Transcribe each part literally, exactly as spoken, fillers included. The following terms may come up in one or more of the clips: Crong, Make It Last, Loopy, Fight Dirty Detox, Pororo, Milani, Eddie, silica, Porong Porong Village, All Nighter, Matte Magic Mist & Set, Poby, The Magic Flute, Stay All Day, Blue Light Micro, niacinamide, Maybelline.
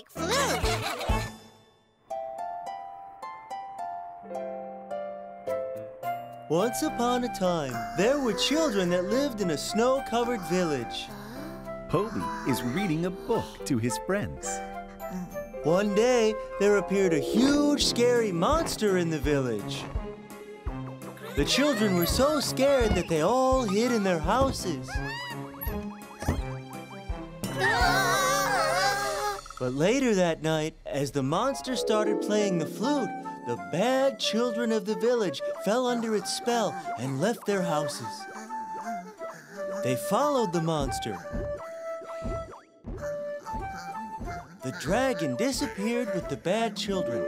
like flu. Once upon a time, there were children that lived in a snow-covered village. Poby is reading a book to his friends. One day, there appeared a huge, scary monster in the village. The children were so scared that they all hid in their houses. But later that night, as the monster started playing the flute, the bad children of the village fell under its spell and left their houses. They followed the monster. The dragon disappeared with the bad children.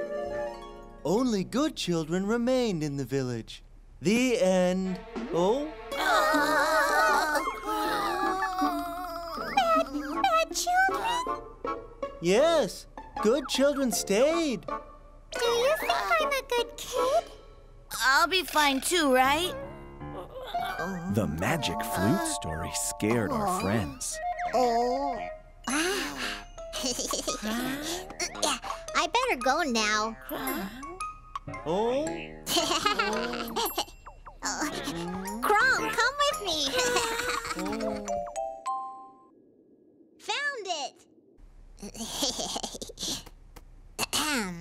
Only good children remained in the village. The end. Oh? Bad, bad children? Yes, good children stayed. Do you think I'm a good kid? I'll be fine too, right? The magic flute story scared oh. our friends. Oh. I better go now. Oh. Crong, come with me. Oh. Found it. Ahem.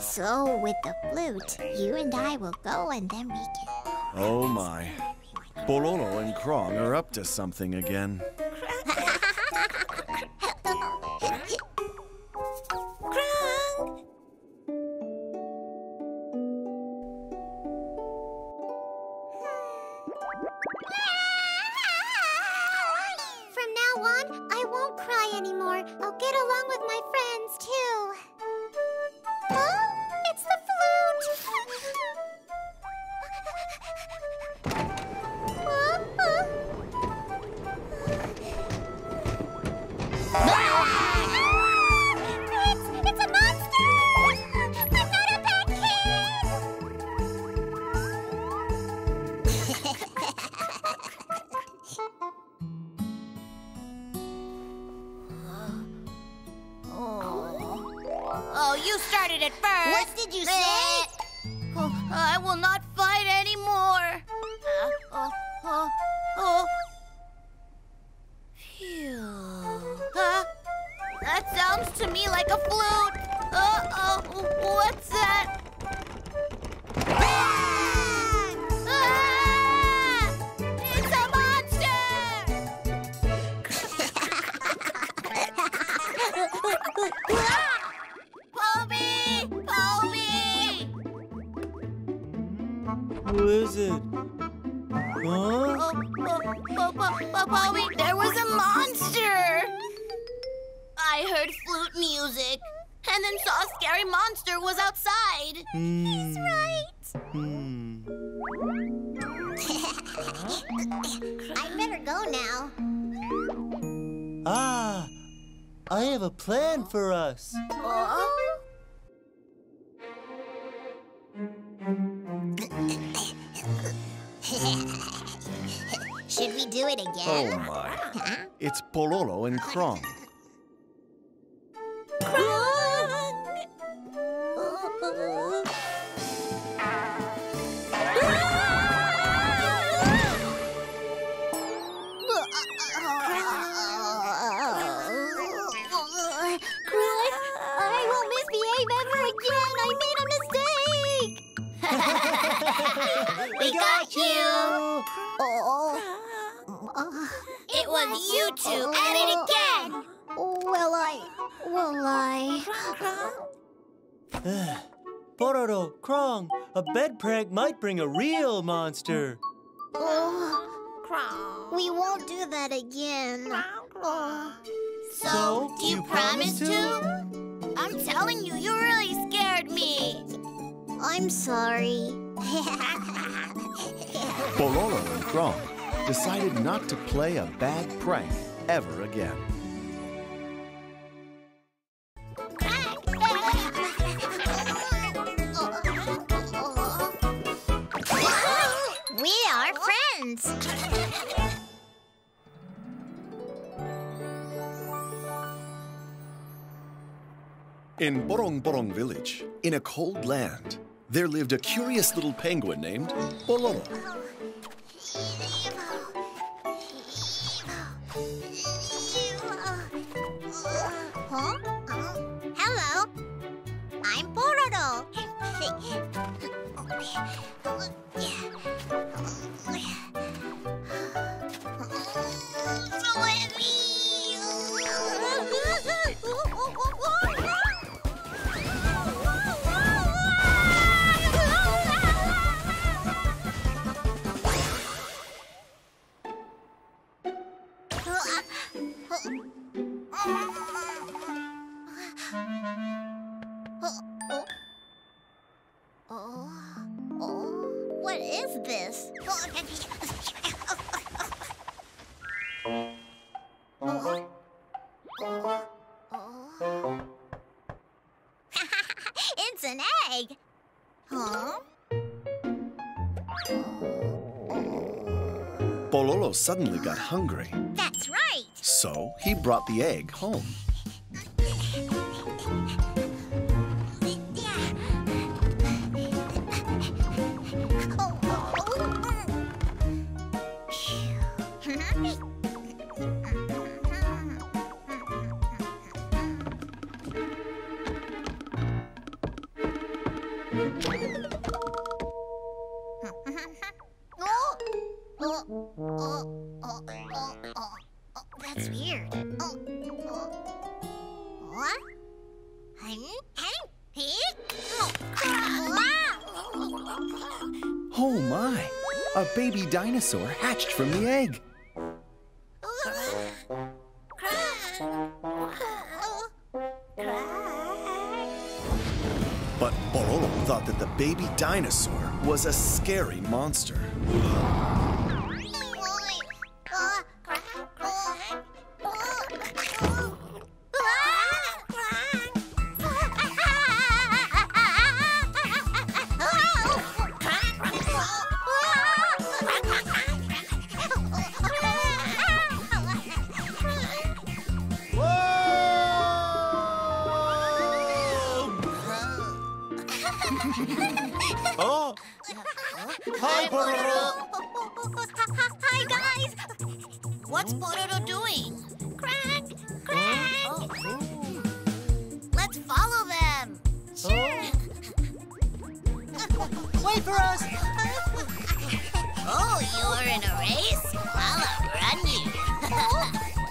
So, with the flute, you and I will go and then we can... Oh my. Pororo and Crong are up to something again. Crong! I won't cry anymore. I'll get along with my friends, too. Oh, it's the flute! It's, it's a monster! I'm not a bad kid! Oh, you started it first. What did you say? Oh, I will not fight anymore. Uh, oh, oh, oh. Phew. Huh? That sounds to me like a flute. Uh-oh, what's that? Ah! Ah! It's a monster! Poby! Poby! Who is it? Huh? Oh, oh, oh, oh, oh, Poby, there was a monster! I heard flute music, and then saw a scary monster was outside. Mm. He's right. Mm. I better go now. Ah! I have a plan for us. Oh? Should we do it again? Oh my. Huh? It's Pororo and Crong. Crong! We got you! Oh. It was you two at it again! Will I... will I... Pororo, Crong, a bed prank might bring a real monster. Oh. We won't do that again. Oh. So, do you promise to? I'm telling you, you really scared me. I'm sorry. Pororo and Crong decided not to play a bad prank ever again. We are In Porong Porong Village, in a cold land, there lived a curious little penguin named Pororo. Huh? Hello, I'm Pororo. Pororo suddenly got hungry. That's right. So he brought the egg home. Oh my! A baby dinosaur hatched from the egg. But Pororo thought that the baby dinosaur was a scary monster. Oh! Hi, Pororo! Hi, guys! What's Pororo doing? Crong! Crong! Let's follow them! Sure! Wait for us! Oh, you're in a race? I'll outrun you!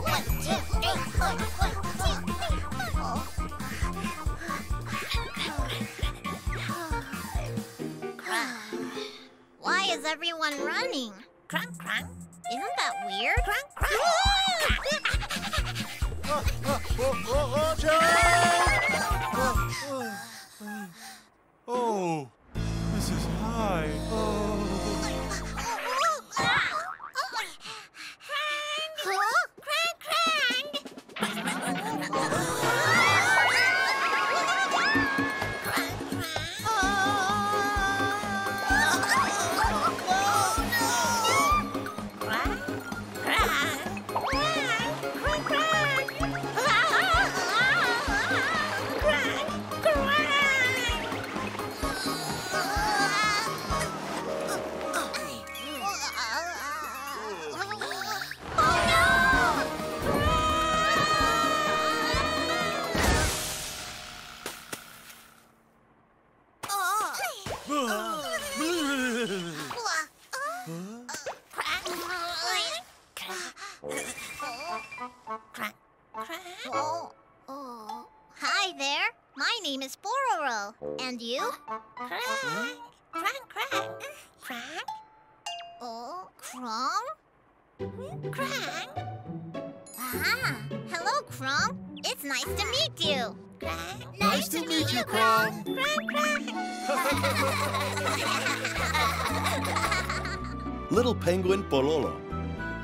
One, two, three, four, one, two, three, four. Why is everyone running? Crong, crong. Isn't that weird? Crong, crong. Oh, this is high. Oh. Huh? And you? Crong! Crong, crong! Crong? Oh, Crong? Crong? Ah, hello, Crong. It's nice to meet you. Crong? Nice, nice to, to meet, meet you, Crong. Crong, crong. Little penguin Pororo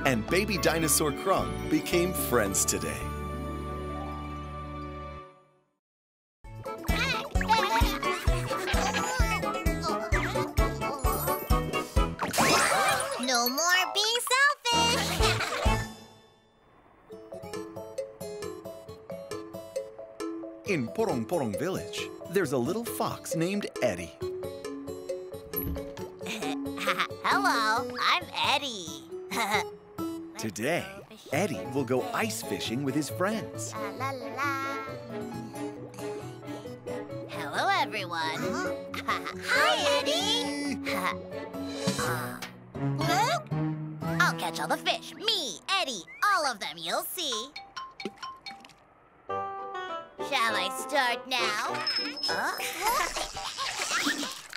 and baby dinosaur Crong became friends today. In Porong Porong Village, there's a little fox named Eddie. Hello, I'm Eddie. Today, Eddie will go ice fishing with his friends. La, la, la. Hello, everyone. Huh? Hi, Eddie. uh, look, I'll catch all the fish. Me, Eddie, all of them, you'll see. Shall I start now? Huh?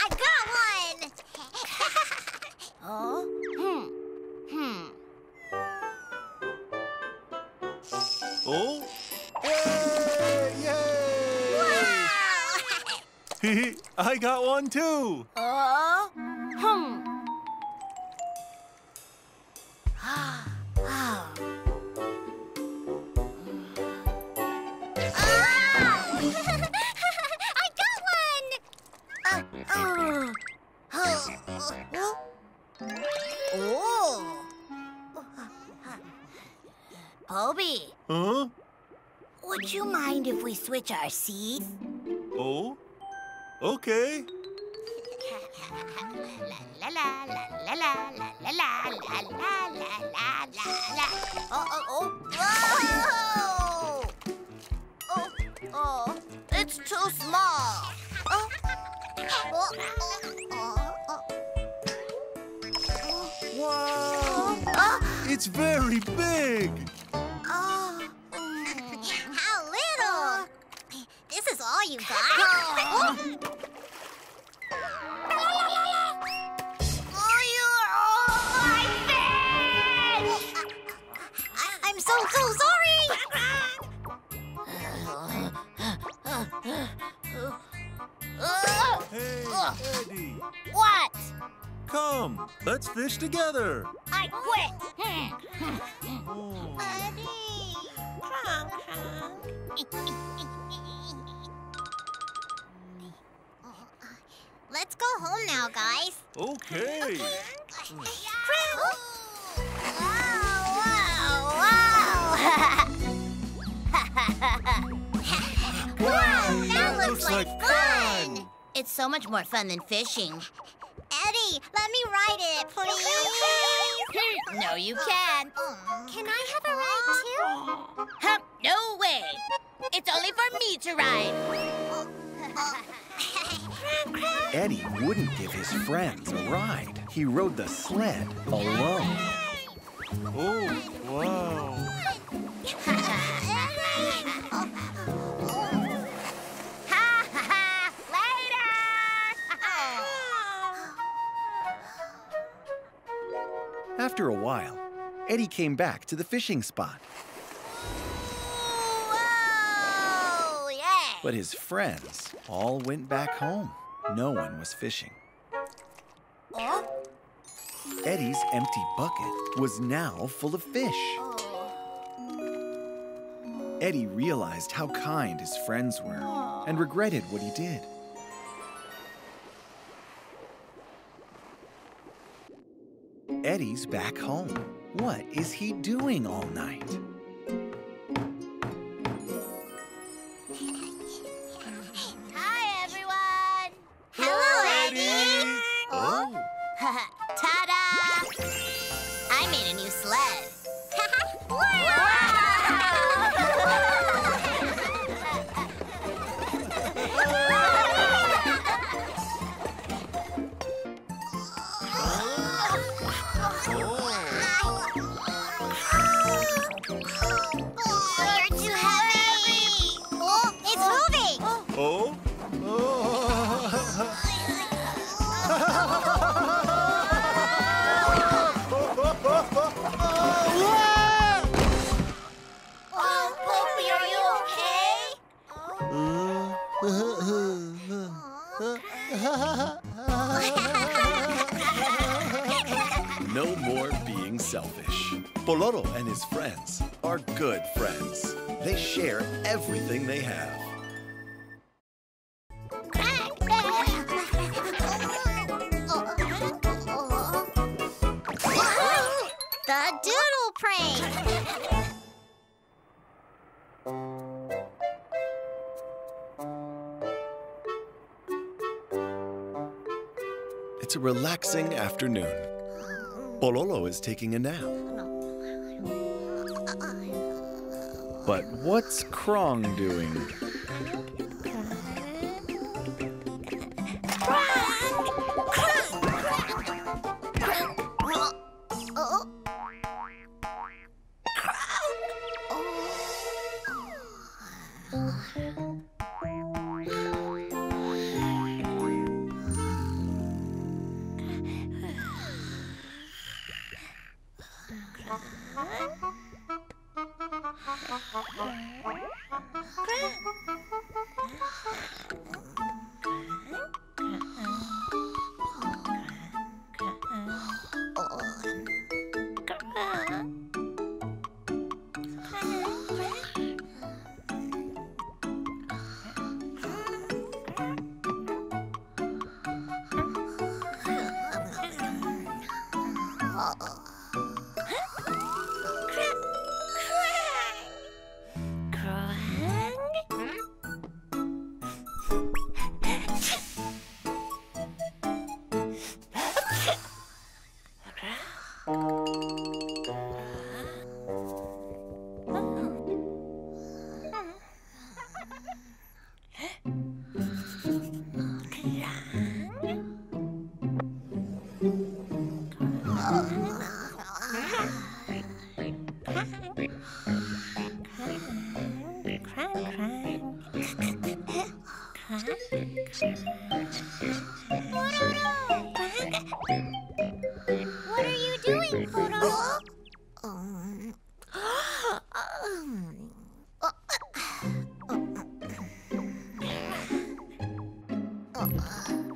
I got one! Oh? Hmm. Hmm. Oh? Yay! Yay! Wow! I got one too! Oh? Hmm. Oh. I got one! Uh, oh. Oh. Oh. Poby. Huh? Would you mind if we switch our seats? Oh? Okay. La la la la la la la la la la la la. Oh oh oh. Whoa! Oh oh. It's too small. Oh. Oh. Oh. Oh. Wow! Uh, it's very big! Oh. How little! This is all you got? Oh. Oh, you are all my fish! Uh, I, I'm so, so sorry! Hey, Eddie! What? Come, let's fish together. I quit. Oh. Eddie, Crong, Crong. Let's go home now, guys. Okay. Okay. Crong. Wow! Wow! Wow! Wow! That looks, looks like, like fun. fun. It's so much more fun than fishing. Eddie, let me ride it, please. No, you can't. Can I have a ride, too? Huh, no way. It's only for me to ride. Eddie wouldn't give his friends a ride. He rode the sled alone. Oh, wow. After a while, Eddie came back to the fishing spot. Whoa, yeah. But his friends all went back home. No one was fishing. Oh. Eddie's empty bucket was now full of fish. Oh. Eddie realized how kind his friends were oh. and regretted what he did. Eddie's back home. What is he doing all night? Hi, everyone! Hello, Eddie! Oh! Ta-da! I made a new sled. No more being selfish. Pororo and his friends are good friends. They share everything they have. The doodle prank! It's a relaxing afternoon. Pororo is taking a nap. But what's Crong doing?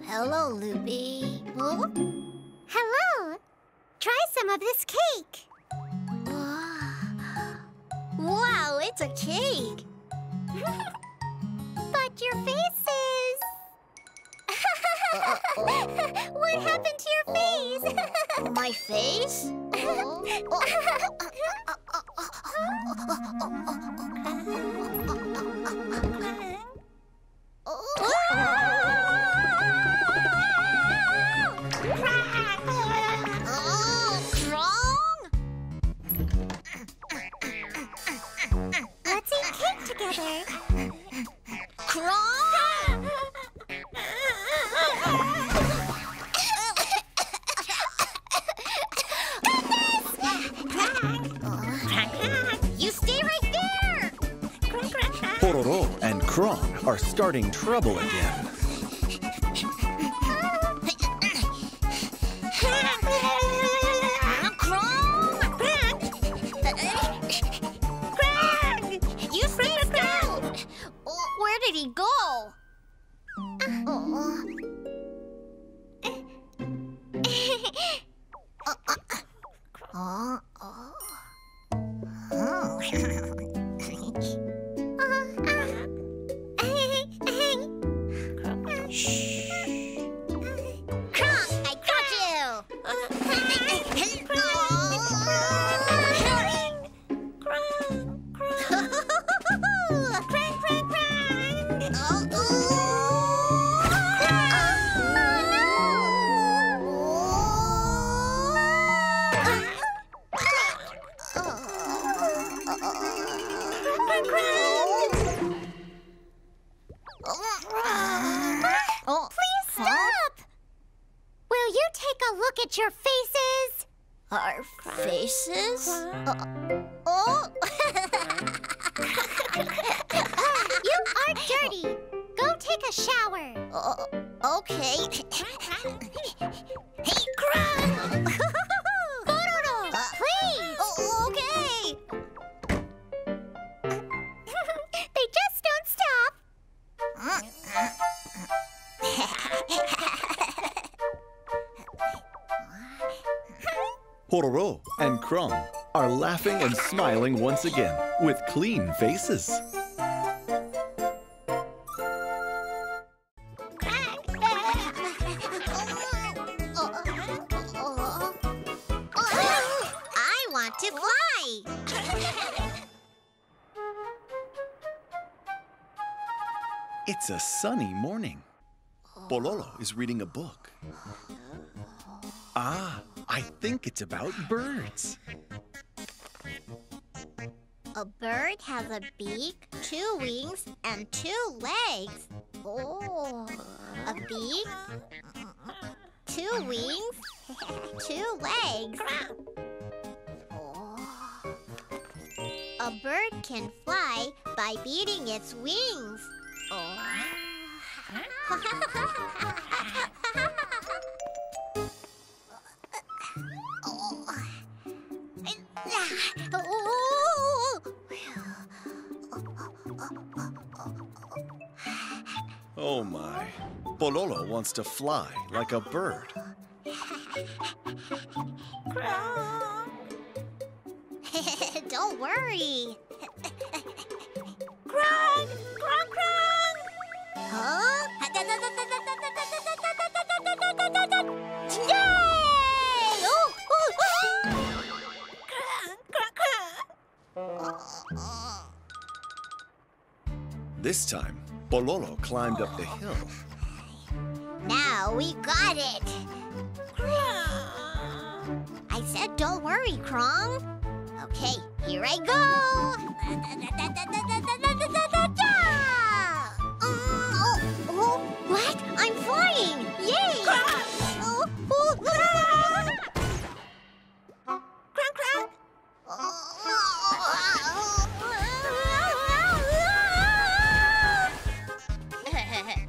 Hello, Loopy. Huh? Hello. Try some of this cake. Wow, it's a cake. But your face is... What happened to your face? My face? Crong are starting trouble again. Pororo and Crong are laughing and smiling once again with clean faces. I want to fly! It's a sunny morning. Pororo is reading a book. Ah, I think it's about birds. A bird has a beak, two wings, and two legs. Oh, a beak, two wings, two legs. Oh. A bird can fly by beating its wings. Oh. Oh my, Pororo wants to fly like a bird. Crong. Don't worry. Crong, Crong, Crong. Huh? Yay! Oh, oh, oh. Crong, Crong, Crong. This time, Pororo climbed up the hill. Now we got it! I said don't worry, Crong. Okay, here I go! Mm, oh, oh, what? I'm flying! Yay! Oh, oh, Crong! Crong, Crong!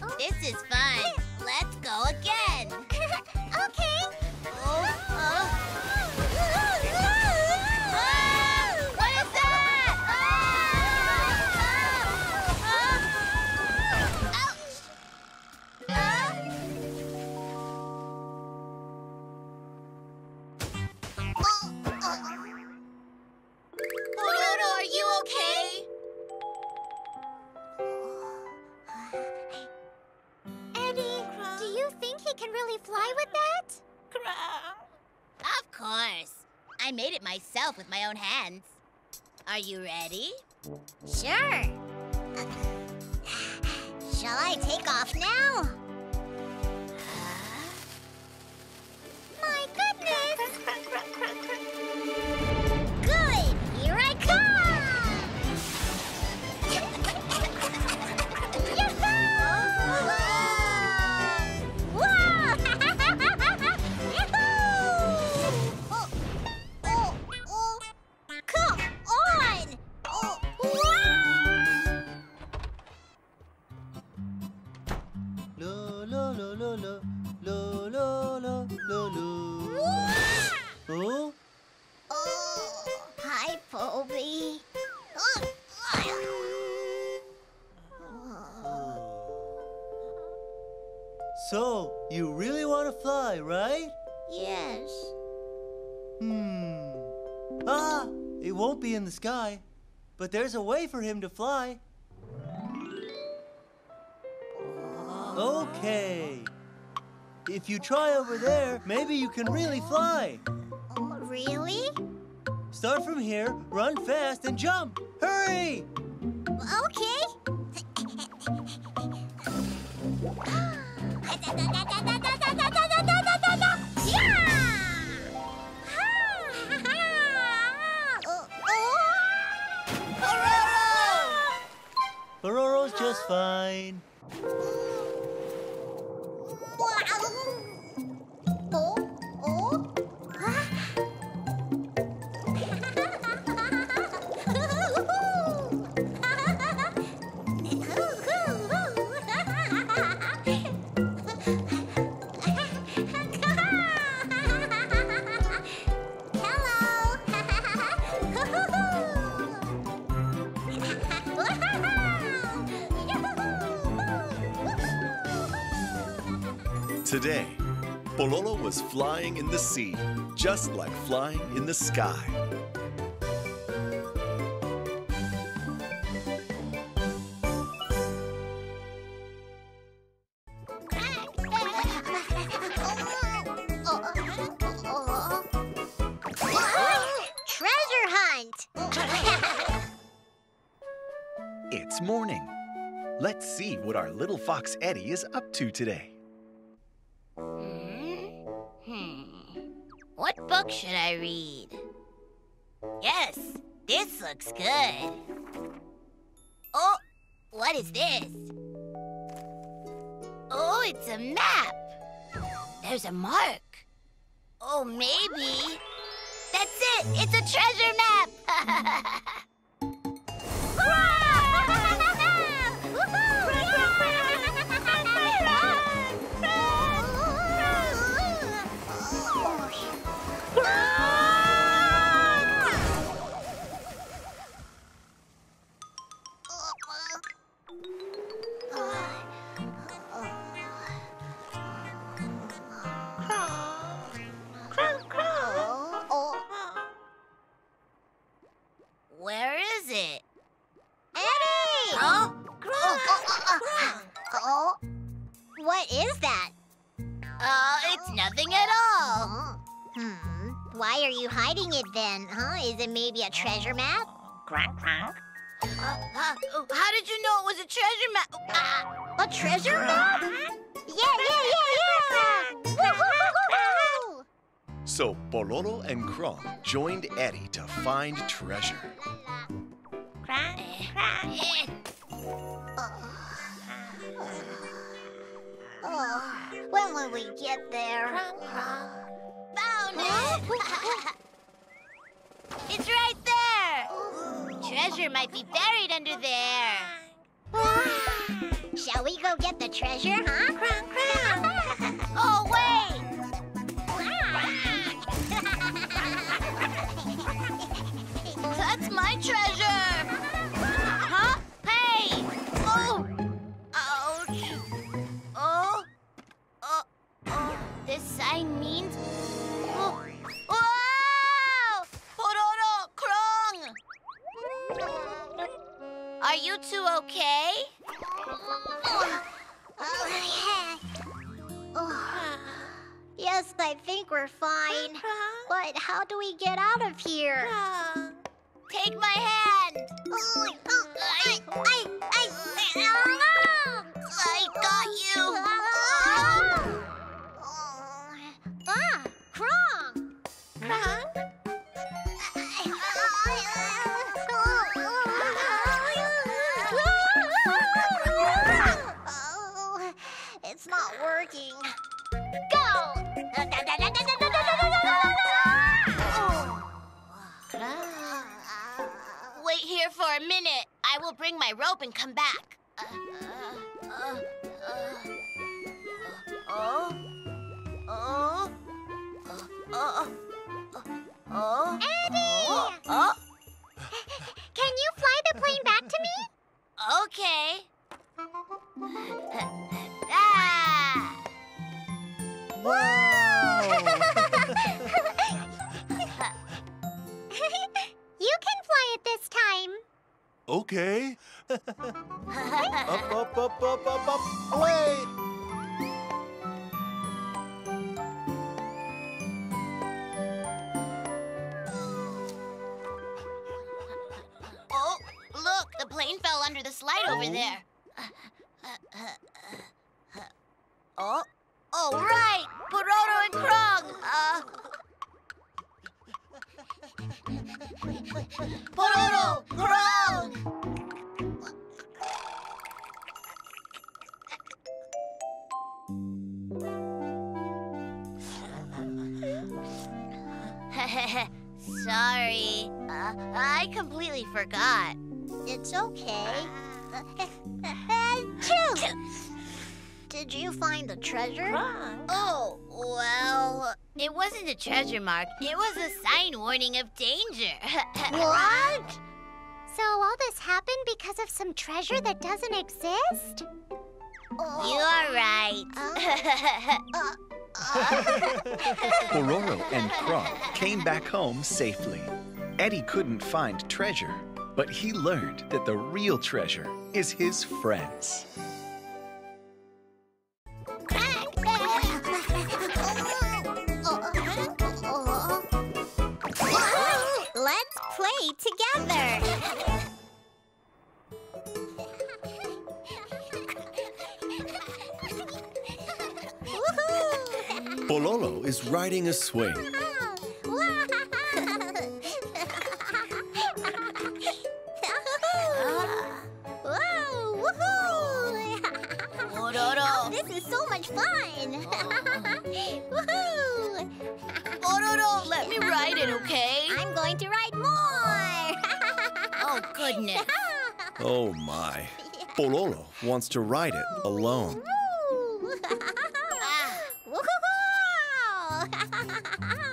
Oh, this is fun. Let's go again. Okay. Oh, oh. Oh, what is that? Oh, oh, oh. Oh. Oh. Pororo, are you okay? Can really fly with that? Crong. Of course. I made it myself with my own hands. Are you ready? Sure. Uh, shall I take off now? Uh, my goodness! Good! Here I come! Poby. So, you really want to fly, right? Yes. Hmm. Ah, it won't be in the sky, but there's a way for him to fly. Okay. If you try over there, maybe you can really fly. Really? Start from here, run fast, and jump! Hurry! Okay! Pororo's just fine. Today, Pororo was flying in the sea, just like flying in the sky. Treasure hunt! It's morning. Let's see what our little fox Eddie is up to today. Hmm. What book should I read? Yes, this looks good. Oh, what is this? Oh, it's a map. There's a mark. Oh, maybe. That's it. It's a treasure map. A treasure map? Crong, crong. Uh, uh, how did you know it was a treasure map? Uh, a treasure map? Yeah, yeah, yeah, yeah! So Pororo and Crong joined Eddie to find treasure. Crong, crong. Oh, when will we get there? Found it! It's right there! Treasure might be buried under there. Shall we go get the treasure, huh? Crong, crong. Oh, wait! That's my treasure! Huh? Hey! Oh! Ouch! Oh! Oh! Oh! This sign means... Oh! Oh! Are you two okay? Oh. Oh, yeah. Oh. Yes, I think we're fine. But how do we get out of here? Take my hand. Oh, oh, I, I, I, I, I got you. Oh. Oh. Ah, Crong. Crong? It's not working. Go! Wait here for a minute. I will bring my rope and come back. Uh, uh, uh, uh, oh, oh, oh, oh, oh. Eddie! Oh. Can you fly the plane back to me? Okay. Ah! Whoa! You can fly it this time. Okay. Up, up, up, up, up, up, away! Oh, look! The plane fell under the slide over there. Oh, oh right, Pororo and Crong. Uh... Pororo, Crong. Sorry, uh, I completely forgot. It's okay. Achoo! Did you find the treasure? Crong. Oh, well, it wasn't a treasure mark. It was a sign warning of danger. What? So all this happened because of some treasure that doesn't exist? Oh. You are right. Uh, uh, uh. Pororo and Crong came back home safely. Eddie couldn't find treasure, but he learned that the real treasure is his friends. Let's play together. Pororo is riding a swing. Pororo. Oh, this is so much fun. Woohoo! Pororo, let me ride it, okay? I'm going to ride more. Oh, goodness. Oh, my. Pororo wants to ride it alone. Let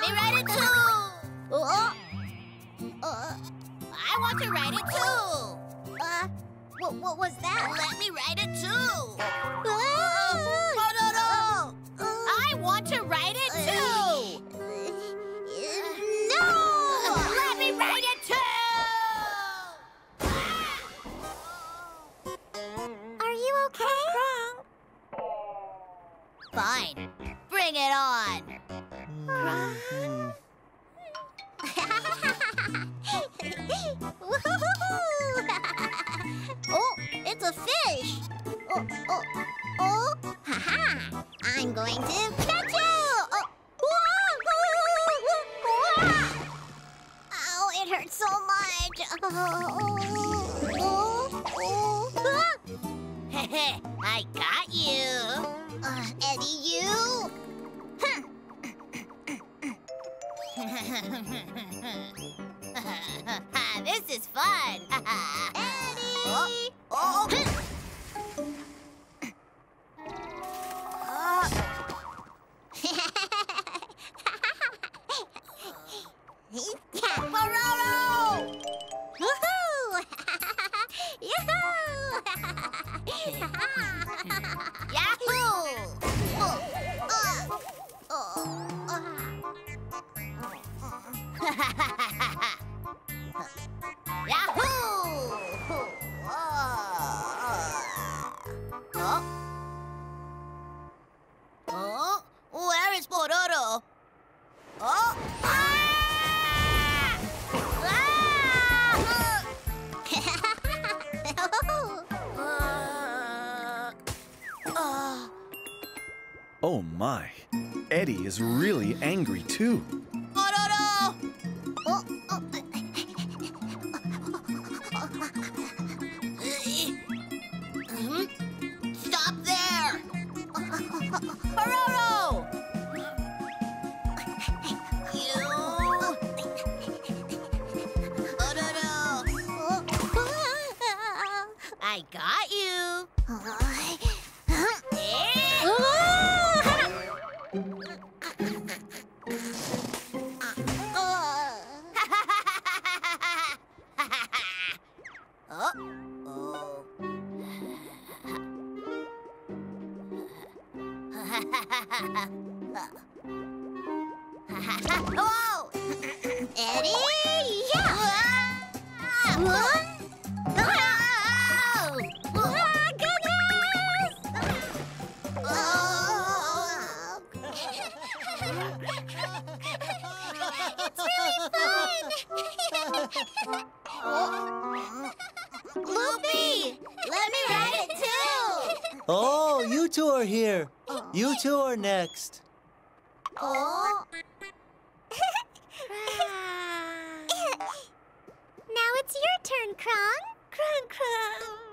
me ride it, too. Oh. Uh, I want to ride it, too. Uh, what, what was that? Let me ride it, too. Pororo! Uh, uh, I want to ride it, too. Uh, uh, no! Let me ride it, too! Are you okay? Crong? Fine. Bring it on. Crong? Oh, it's a fish. Oh, oh, oh. Ha ha. I'm going to catch you. Oh. Oh, it hurts so much. Oh, oh, oh. Ah. I got you. Uh, Eddie, you. This is fun. Eddie! Oh. Oh. uh. Pororo! Woohoo! Yahoo! Yahoo! Oh. Uh. Oh. Yahoo! Huh? Oh? Where is Pororo? Oh! Ah! Ah! Oh my! Eddie is really angry too.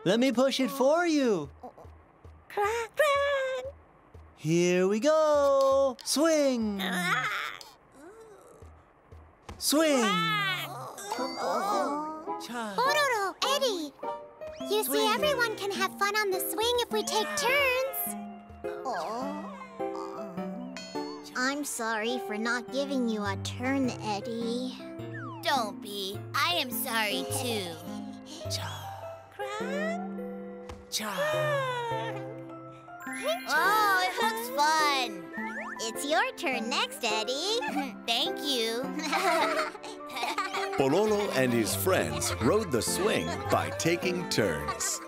Let me push it for you. Crong, crong. Here we go. Swing. Ah. Swing. Oh. Oh. Pororo, Eddie. You swing. See, everyone can have fun on the swing if we take turns. Oh. I'm sorry for not giving you a turn, Eddie. Don't be. I am sorry, too. Oh, it looks fun. It's your turn next, Eddie. Thank you. Pororo and his friends rode the swing by taking turns.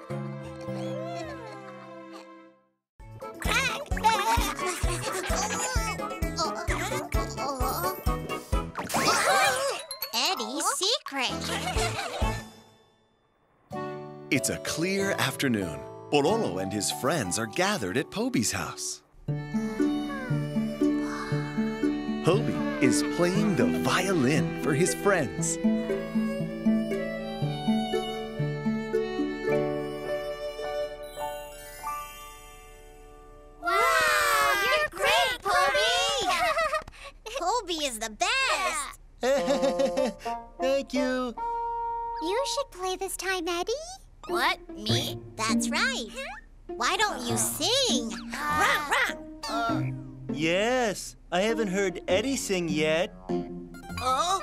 Eddie's secret. It's a clear afternoon. Pororo and his friends are gathered at Poby's house. Poby is playing the violin for his friends. was the best! Yeah. Thank you. You should play this time, Eddie. What? Me? That's right. Huh? Why don't you sing? Uh, uh, uh, yes, I haven't heard Eddie sing yet. Oh?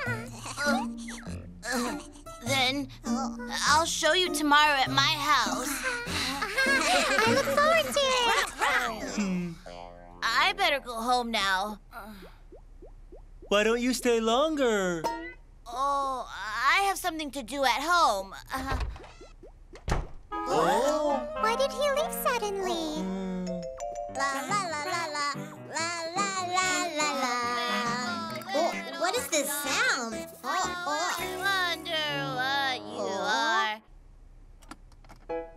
Uh, uh, then I'll show you tomorrow at my house. I look forward to it. I better go home now. Why don't you stay longer? Oh, I have something to do at home. Uh, Oh. Why did he leave suddenly? Mm. La la la la la la la la la la. Oh, what is this sound? Oh, oh. I wonder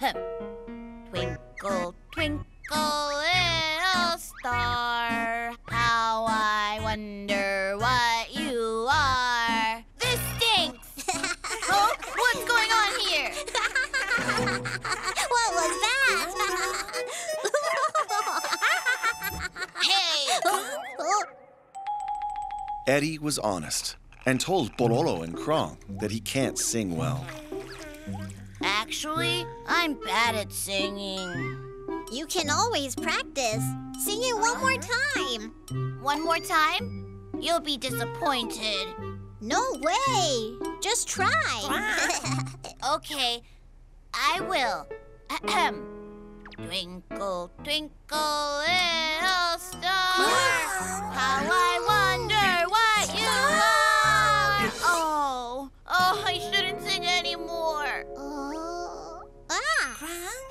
what you are. Twinkle, twinkle, little star, how I wonder what you are. This stinks. Oh, what's going on here? What was that? Hey! Eddie was honest and told Pororo and Crong that he can't sing well. Actually, I'm bad at singing. You can always practice. Sing it one more time. One more time? You'll be disappointed. No way! Just try! Okay, I will. Ahem. Twinkle, twinkle, little star, how I wonder what you are! Oh, oh, I shouldn't sing anymore. Uh, ah,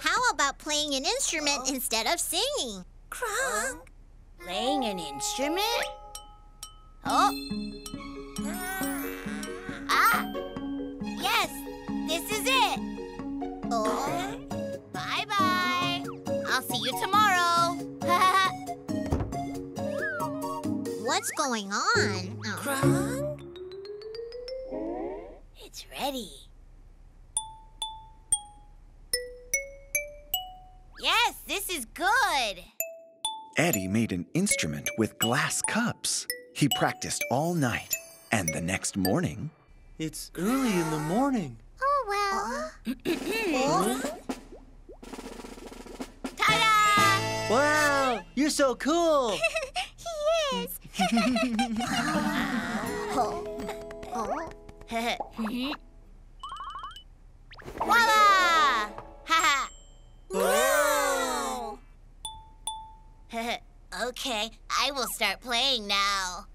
how about playing an instrument oh. instead of singing? Crong? Playing an instrument? Oh. Ah! Yes! This is it! Oh. Bye-bye! I'll see you tomorrow! What's going on? Crong? It's ready. Yes! This is good! Eddie made an instrument with glass cups. He practiced all night, and the next morning... It's early in the morning. Oh, well. Oh. Ta-da! Wow, you're so cool. He is. Oh. Oh. Voila! Ha-ha. Wow. Okay, I will start playing now.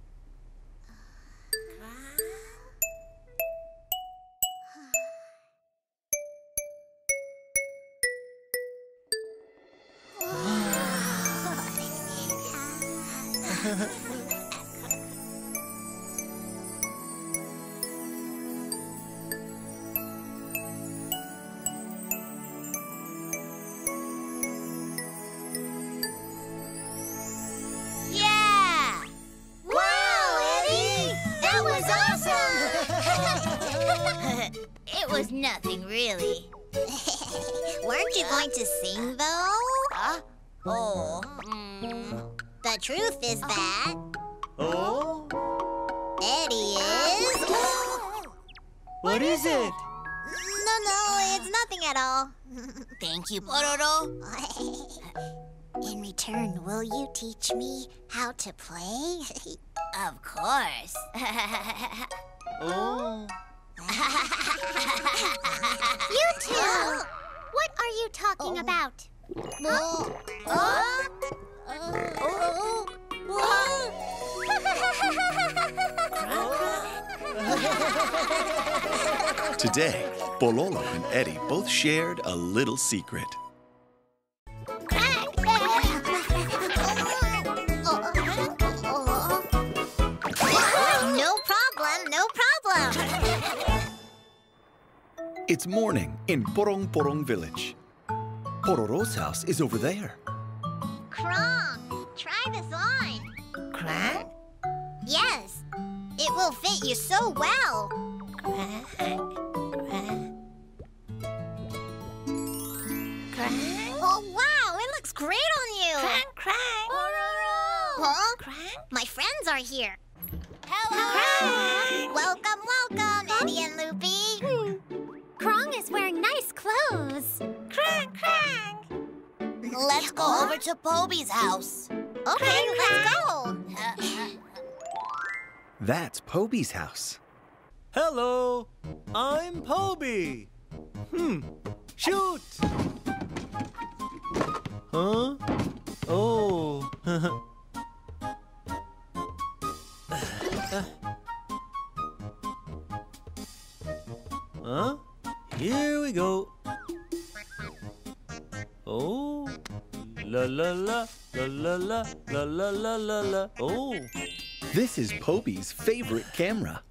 Nothing, really. Weren't you going to sing, though? Huh? Oh. Mm. The truth is that... Oh? Eddie is... What is it? No, no, it's nothing at all. Thank you, Pororo. In return, will you teach me how to play? Of course. Oh... You two! Oh. What are you talking oh. about? Oh. Oh. Oh. Oh. Today, Pororo and Eddie both shared a little secret. No problem, no problem. It's morning in Porong Porong Village. Pororo's house is over there. Crong, try this on. Crong? Yes, it will fit you so well. Crong? Crong? Crong? Oh, wow, it looks great on you. Crong, Crong. Pororo! Huh? Crong? My friend. friends are here. Hello! Crong. Welcome, welcome, Eddie and Loopy. Crong is wearing nice clothes. Crong, Crong. Let's go huh? over to Poby's house. Okay, Crong, let's Crong. go. Uh, uh. That's Poby's house. Hello, I'm Poby. Hmm, shoot. Huh? Oh. Huh? Here we go. Oh. La la la la la la la la la la la. Oh. This is Poby's favorite camera.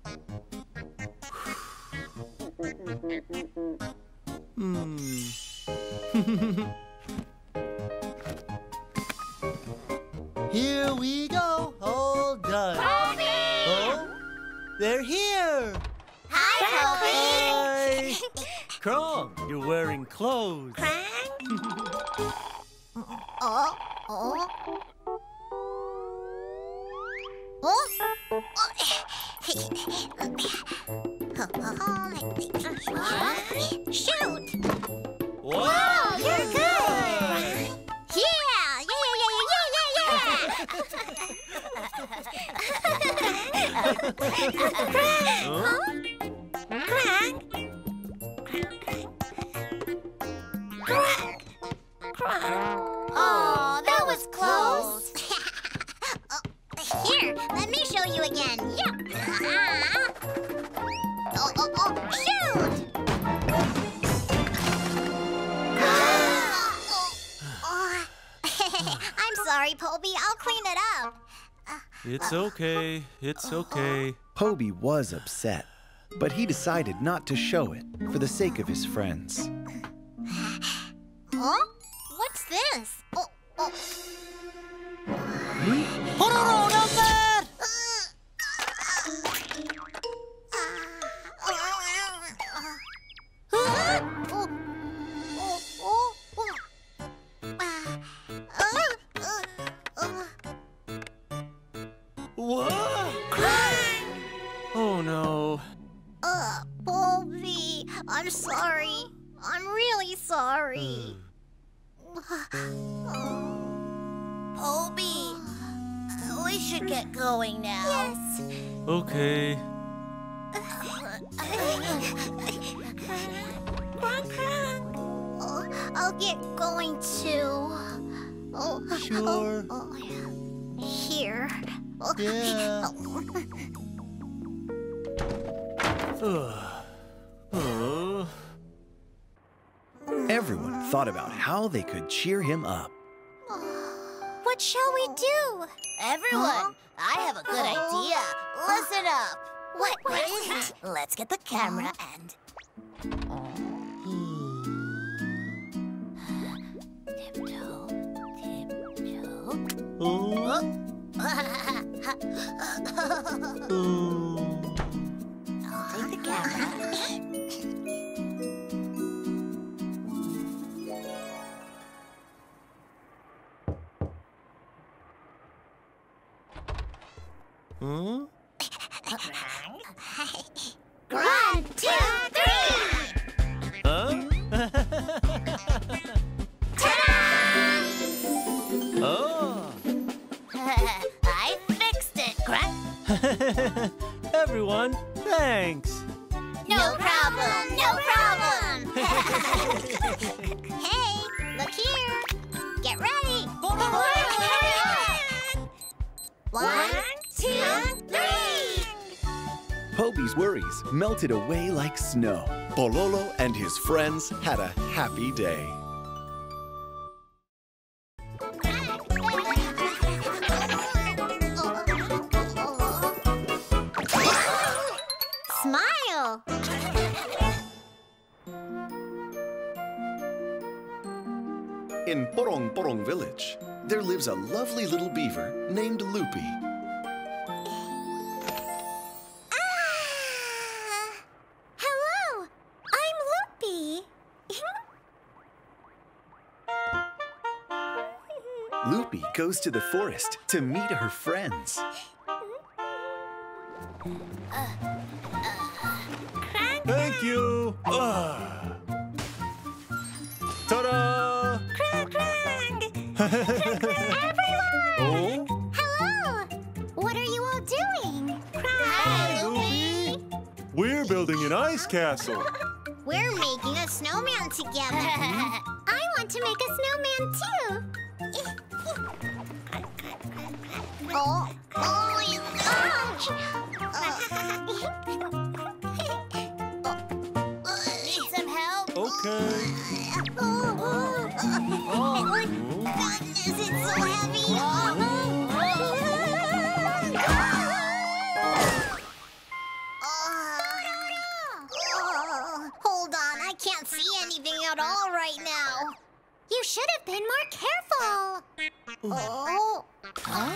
Hmm. Here we go, all done. Poby! Oh, they're here. Hi, Poby. Hi. Crong, you're wearing clothes. Crong? oh, oh. Oh. oh. Shoot! Whoa, Whoa you're good. good. Crong! Crong! Crong! Crong! Oh, that was close! Here, let me show you again. Yep! Oh, oh, oh! Shoot! I'm sorry, Poby. I'll clean it up. It's okay, it's okay. Poby was upset, but he decided not to show it for the sake of his friends. Huh? What's this? Oh, oh. Pororo, down there! Oh, oh, oh, oh. Whoa! Crong! Oh no. Uh, Poby, I'm sorry. I'm really sorry. Poby, we should get going now. Yes. Okay. Crong, Crong. Oh, I'll get going too. Oh, sure. Oh, oh, yeah. Here. Yeah. Everyone thought about how they could cheer him up. What shall we do? Everyone, huh? I have a good idea. Listen up. What, what is it? Let's get the camera and... Tiptoe, tiptoe. Oh. I'll take the camera. Huh? One, two, three! Huh? Ta-da! Oh! Everyone, thanks. No problem, no problem. Hey, look here. Get ready. One, two, three. Poby's worries melted away like snow. Pororo and his friends had a happy day. In Porong Porong Village, there lives a lovely little beaver named Loopy. Ah! Hello! I'm Loopy. Loopy goes to the forest to meet her friends. Uh, uh, Crong. Thank you. Uh. Ta-da! Crong, Crong. Crong, Crong. Everyone! Oh? Hello! What are you all doing? Crong. Hi, Loopy. We're building an ice castle. We're making a snowman together. I want to make a snowman too. Oh, oh, gosh. Need some help? Okay. Oh, my goodness, it's so heavy. All right now. You should have been more careful. Oh. Huh? Crong.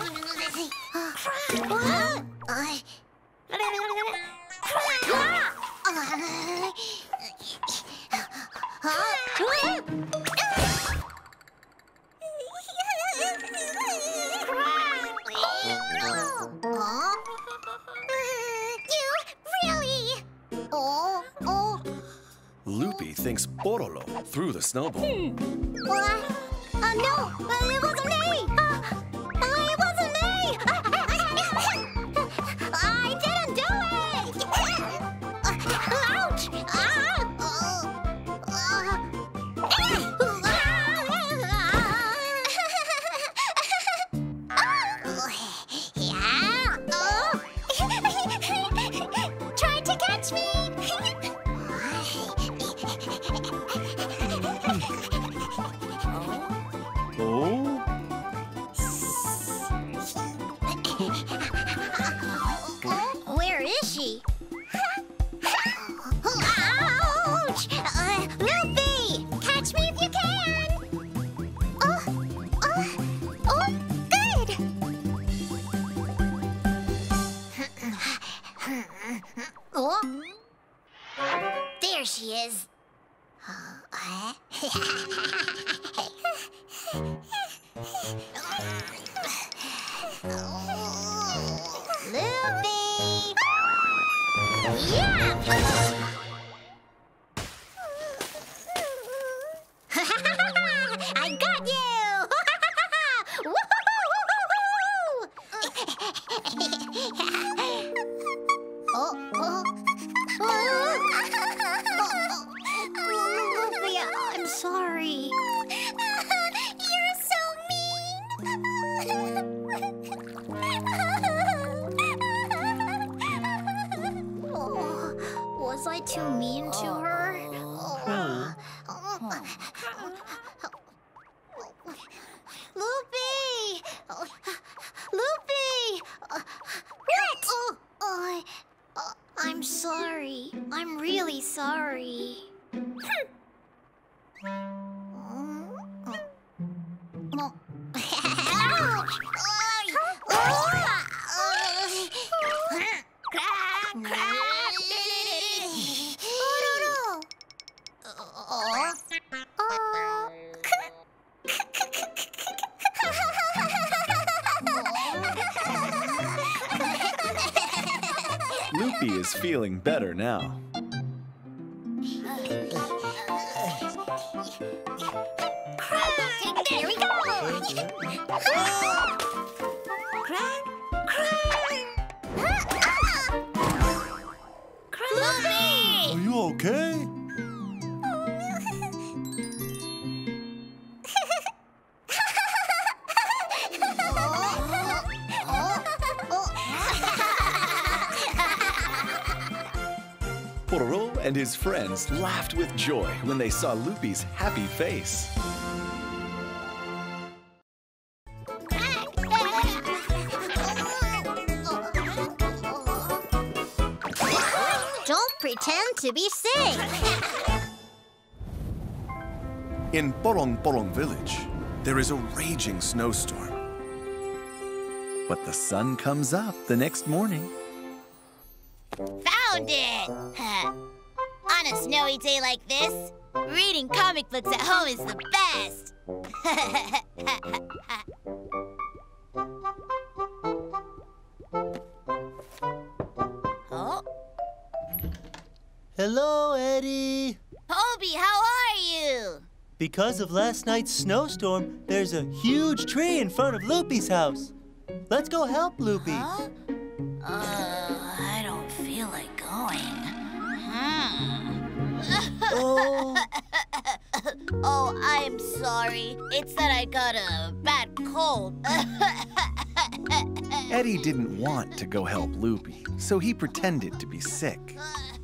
Crong. Crong. Crong. You really. Oh. Oh. Loopy thinks Pororo threw the snowball. Hmm. Uh, uh, no, uh, it wasn't me! Uh, uh, it wasn't me! Uh, uh, I didn't do it! Ouch! Yeah. Tried to catch me! There she is. Oh, oh. Loopy! Yeah! Was I too mean to her? Oh. Oh. Loopy! Loopy! What? Oh, oh, oh, I'm sorry. I'm really sorry. Loopy is feeling better now. Crong! There we go! Crong! Crong! Loopy! Are you okay? Pororo and his friends laughed with joy when they saw Loopy's happy face. Don't pretend to be sick. In Porong Porong Village, there is a raging snowstorm. But the sun comes up the next morning. Found it! On a snowy day like this, reading comic books at home is the best! Hello, Eddie. Poby, how are you? Because of last night's snowstorm, there's a huge tree in front of Loopy's house. Let's go help Loopy. Huh? Uh, I don't feel like going. Hmm. Oh. Oh, I'm sorry. It's that I got a bad cold. Eddie didn't want to go help Loopy, so he pretended to be sick.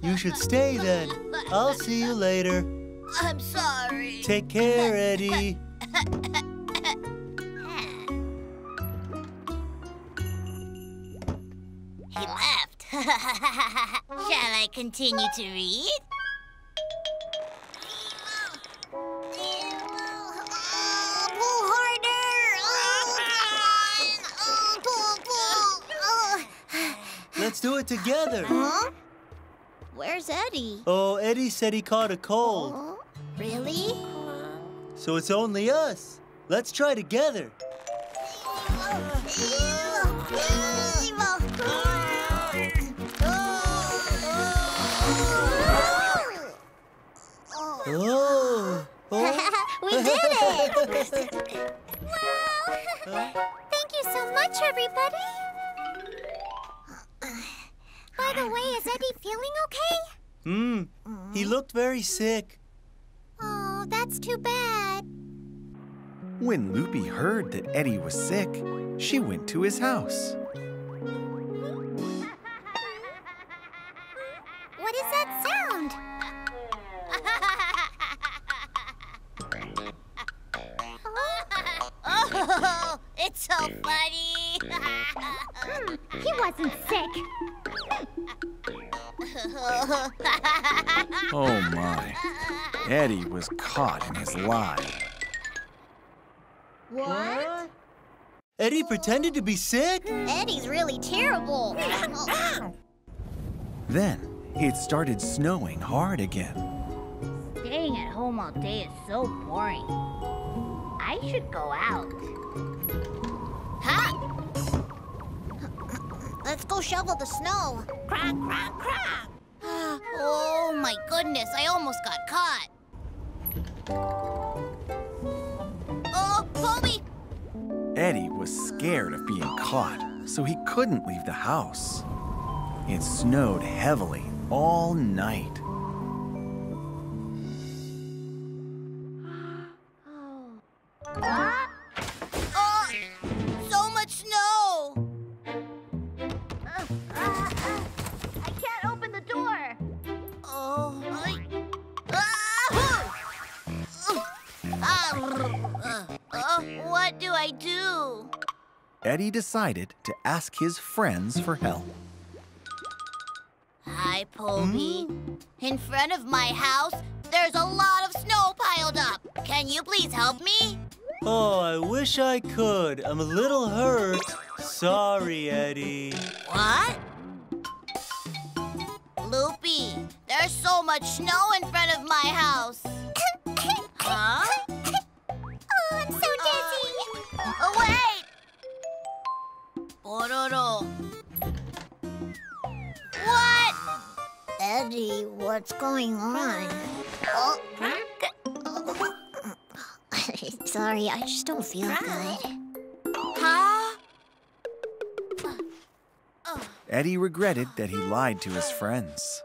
You should stay then. I'll see you later. I'm sorry. Take care, Eddie. He left. Shall I continue to read? Let's do it together. Huh? Where's Eddie? Oh, Eddie said he caught a cold. Oh, really? So it's only us. Let's try together. Oh. Oh. We did it! Wow! Thank you so much, everybody. By the way, is Eddie feeling okay? Hmm. He looked very sick. Oh, that's too bad. When Loopy heard that Eddie was sick, she went to his house. What is that sound? Oh, it's so funny. Hmm, he wasn't sick. Oh, my. Eddie was caught in his lie. What? Eddie pretended to be sick? Eddie's really terrible. Then, it started snowing hard again. Staying at home all day is so boring. I should go out. Ha! Let's go shovel the snow. Crong, crong, crong. Oh, my goodness, I almost got caught. Oh, Poby! Eddie was scared of being caught, so he couldn't leave the house. It snowed heavily all night. Eddie decided to ask his friends for help. Hi, Poby. Hmm? In front of my house, there's a lot of snow piled up. Can you please help me? Oh, I wish I could. I'm a little hurt. Sorry, Eddie. What? Loopy, there's so much snow in front of my house. Huh? Oh, I'm so dizzy. Uh, wait! Pororo. What? Eddie, what's going on? Oh. Sorry, I just don't feel good. Huh? Eddie regretted that he lied to his friends.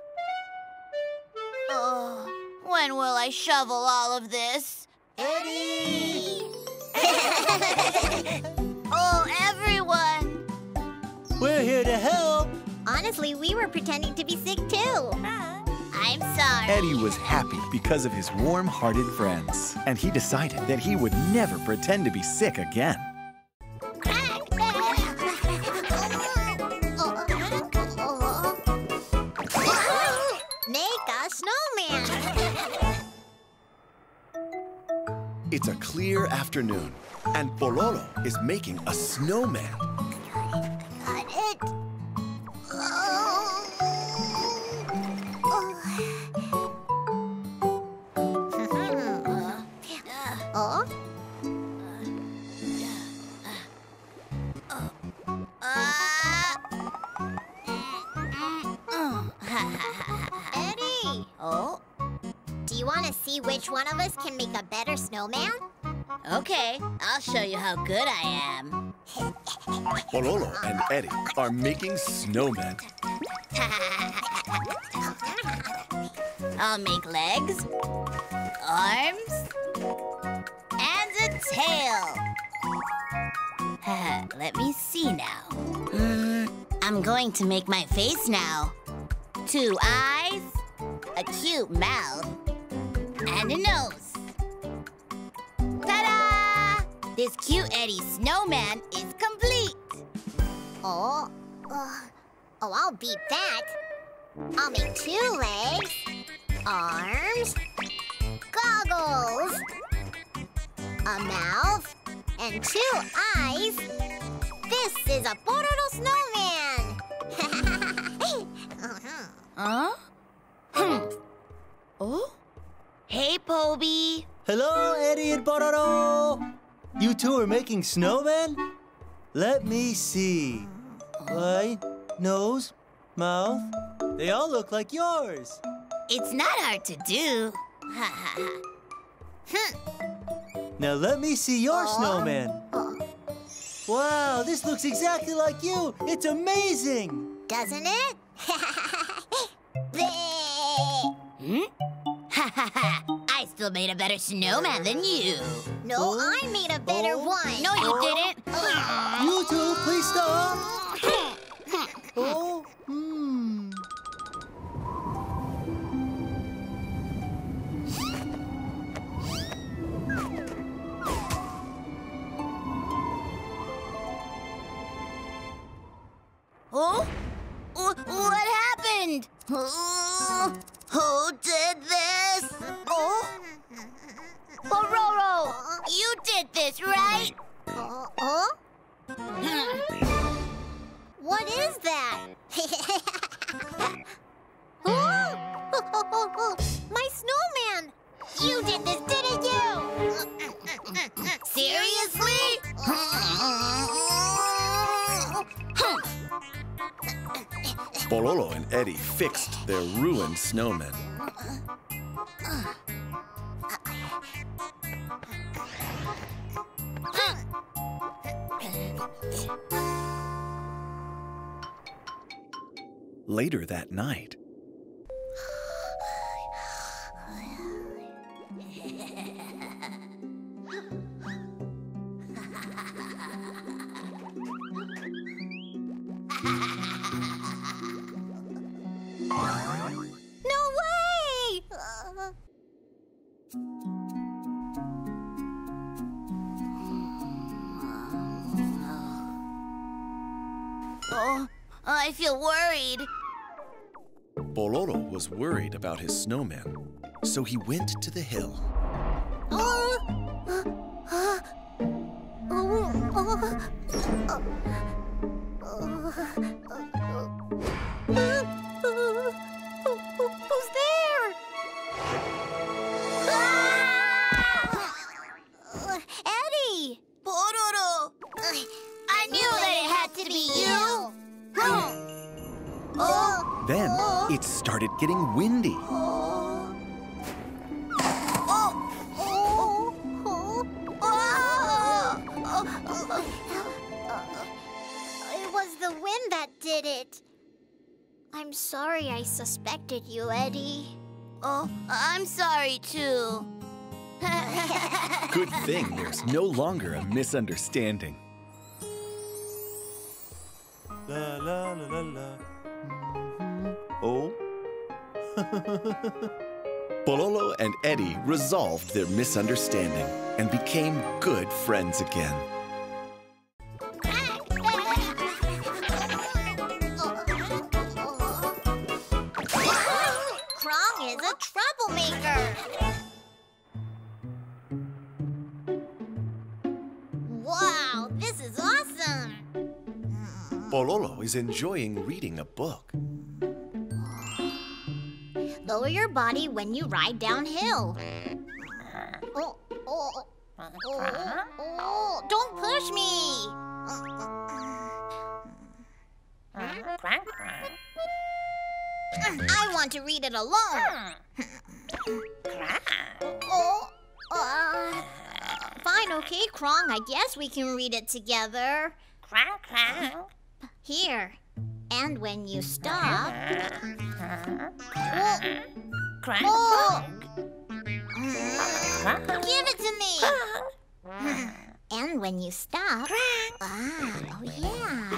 Oh, when will I shovel all of this? Eddie! Oh, everyone! We're here to help. Honestly, we were pretending to be sick, too. Uh, I'm sorry. Eddie was happy because of his warm-hearted friends. And he decided that he would never pretend to be sick again. Make a snowman. It's a clear afternoon, and Pororo is making a snowman. Eddie! see which one of us can make a better snowman? Okay, I'll show you how good I am. Pororo and Eddie are making snowmen. I'll make legs, arms, and a tail. Let me see now. Mm, I'm going to make my face now. Two eyes, a cute mouth, and a nose. Ta-da! This cute Eddie snowman is complete. Oh, uh, oh, I'll beat that. I'll make two legs, arms, goggles, a mouth, and two eyes. This is a Pororo snowman. Huh? Hmm. Oh? Hey, Poby. Hello, Eddie and Pororo. You two are making snowmen? Let me see. Eye, nose, mouth. They all look like yours. It's not hard to do. Ha ha ha. Hm. Now let me see your oh. snowman. Oh. Wow, this looks exactly like you. It's amazing. Doesn't it? Hmm? Ha ha ha! I still made a better snowman than you. No, oh. I made a better oh. one. No, you oh. didn't. You two, please stop. oh, hmm. Oh? What happened? Oh, who did this? Oh, Pororo, you did this, right? Uh, oh? What is that? Oh, my snowman! You did this, didn't you? Seriously? Pororo and Eddie fixed their ruined snowmen. Later that night. I feel worried. Pororo was worried about his snowman, so he went to the hill. Who's there? Ah! Eddie! Pororo! I knew that it had to be you! Oh. Then it started getting windy. Oh. Oh. Oh. Oh. Oh. Oh. It was the wind that did it. I'm sorry I suspected you, Eddie. Oh, I'm sorry too. Good thing there's no longer a misunderstanding. La la la la la. Mm-hmm. Oh. Pororo and Eddie resolved their misunderstanding and became good friends again. Crong is a troublemaker. Wow, this is awesome. Pororo is enjoying reading a book. Lower your body when you ride downhill. Oh, oh, oh, oh, oh, don't push me! I want to read it alone. Okay, Crong, I guess we can read it together. Crong, Crong. Here. And when you stop... Crong, Crong. Oh. Crong. Give it to me! Crong. And when you stop... Crong. Ah, oh yeah.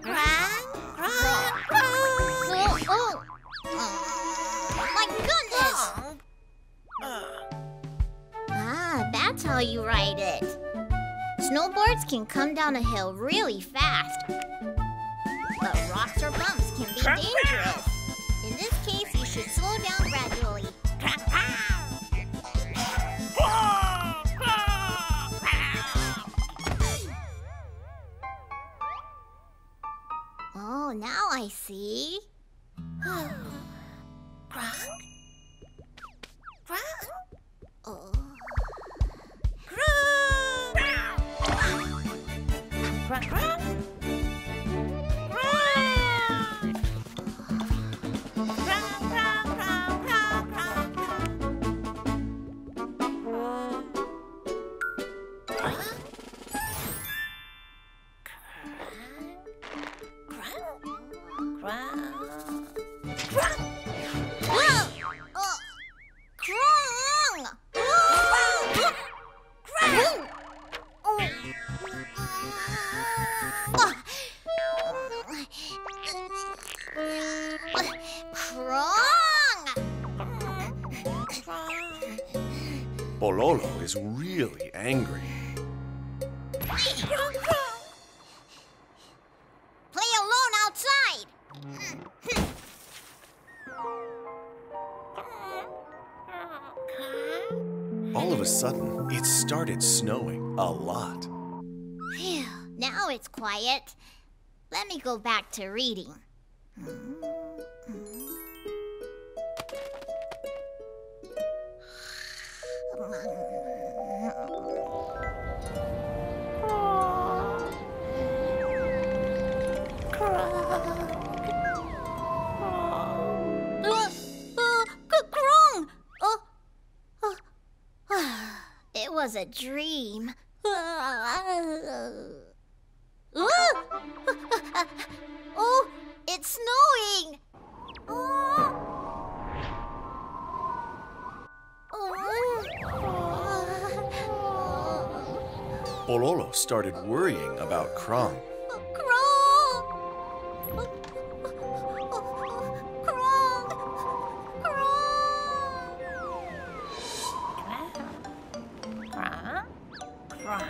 Crong, Crong, Crong. Oh, oh. My goodness! Ah, that's how you write it. Snowboards can come down a hill really fast, but rocks or bumps can be dangerous. In this case, you should slow down gradually. Oh, now I see. Crong? Crong? Oh. Crong! Crong! Crong! Crong! Crong! Crong! Crong! Crong! Crong! Crong! Crong! Crong! Crong! Pororo is really angry. Play alone outside! All of a sudden, it started snowing a lot. Phew, now it's quiet. Let me go back to reading. It was a dream. Oh, it's snowing. Pororo started worrying about Crong. Crong! Crong! Crong! Crong!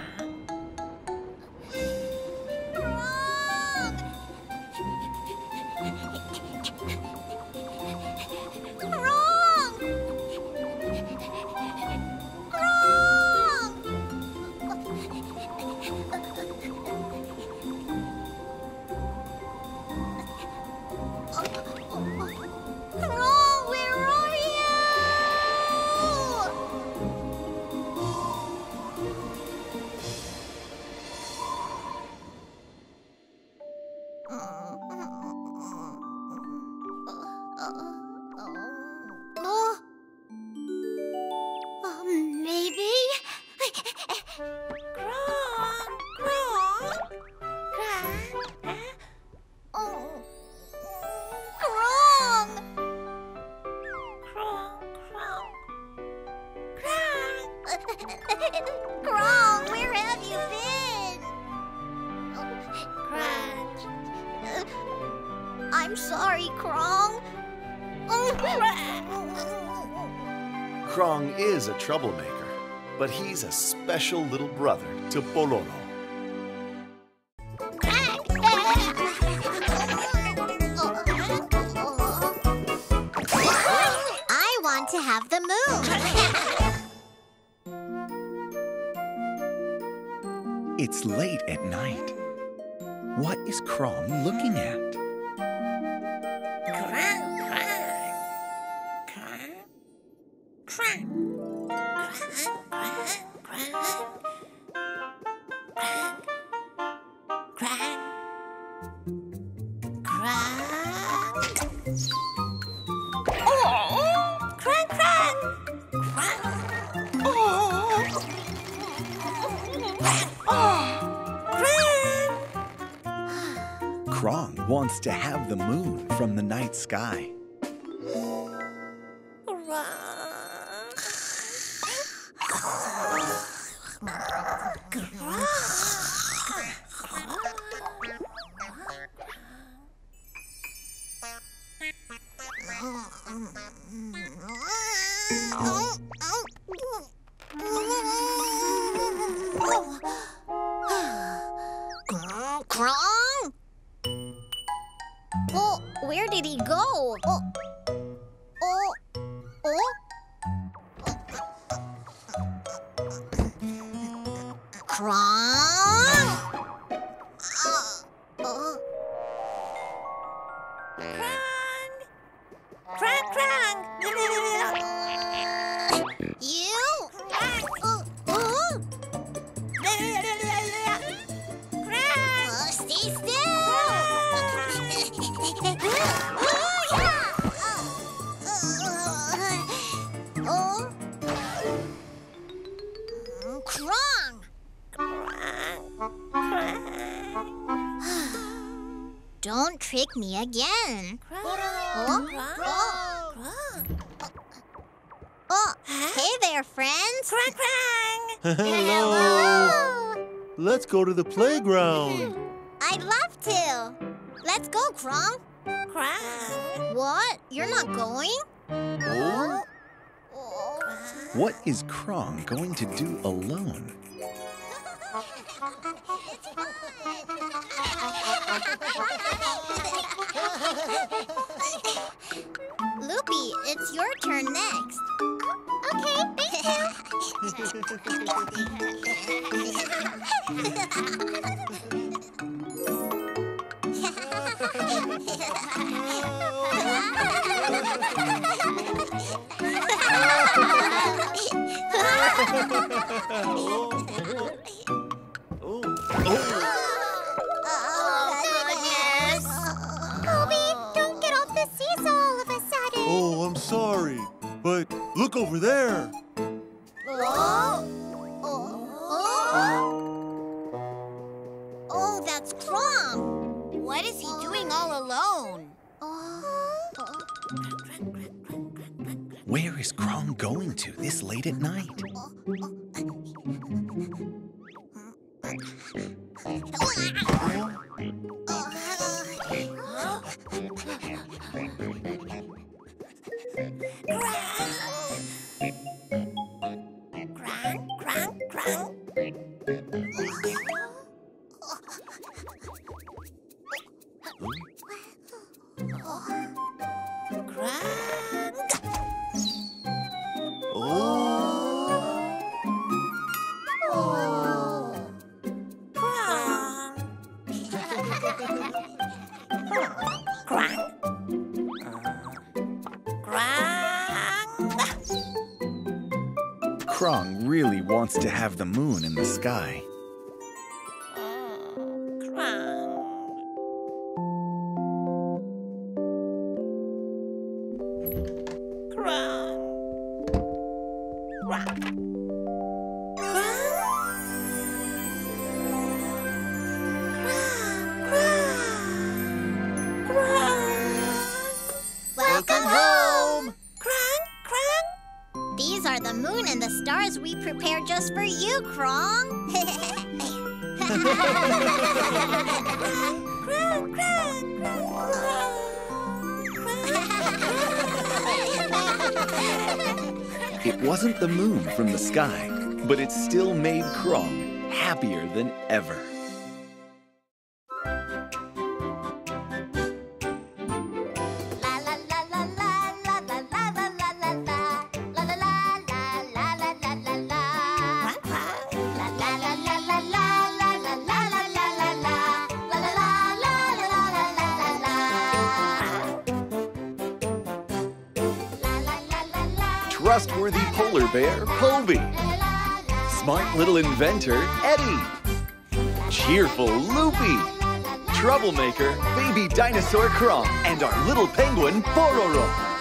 Crong, where have you been? Crong. I'm sorry, Crong. Crong is a troublemaker, but he's a special little brother to Pororo. I want to have the moon. It's late at night. What is Crong looking at? Crong, Crong, Crong, Crong, Crong, Crong, Crong, Crong, Crong, Crong, wants to have the moon from the night sky. Crong? Oh, where did he go? Oh, oh, oh. Crong? Uh, oh. Crong! Crong, Crong! You? Oh, oh. Oh, stay still! Oh, yeah. Uh, uh, oh. Crong! Don't trick me again. Pororo, oh, Crong, oh. Oh, hey there, friends. Crong, Crong. Hello. Hello. Let's go to the playground. I'd love to. Let's go, Crong. Crong. What? You're not going? Oh. Oh. What is Crong going to do alone? Loopy, it's your turn next. Oh, okay, thank you. But look over there. Oh, oh, oh, that's Crong. What is he doing all alone? Where is Crong going to this late at night? Crong really wants to have the moon in the sky. Oh, Crong. Crong. Crong. The moon and the stars we prepared just for you, Crong. Crong, Crong, Crong. It wasn't the moon from the sky, but it still made Crong happier than ever. Trustworthy polar bear, Poby. Smart little inventor, Eddie. Cheerful Loopy. Troublemaker, baby dinosaur Crong, and our little penguin, Pororo.